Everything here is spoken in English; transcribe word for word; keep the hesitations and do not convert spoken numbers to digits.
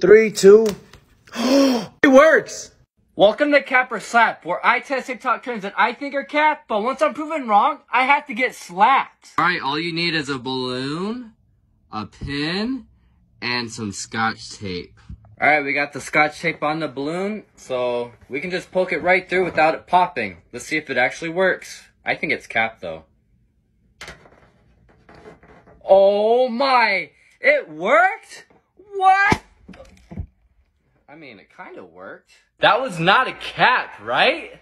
Three, two. It works! Welcome to Cap or Slap, where I test TikTok trends that I think are cap, but once I'm proven wrong, I have to get slapped. Alright, all you need is a balloon, a pin, and some scotch tape. Alright, we got the scotch tape on the balloon, so we can just poke it right through without it popping. Let's see if it actually works. I think it's cap, though. Oh my! It worked? What? I mean, it kind of worked. That was not a cap, right?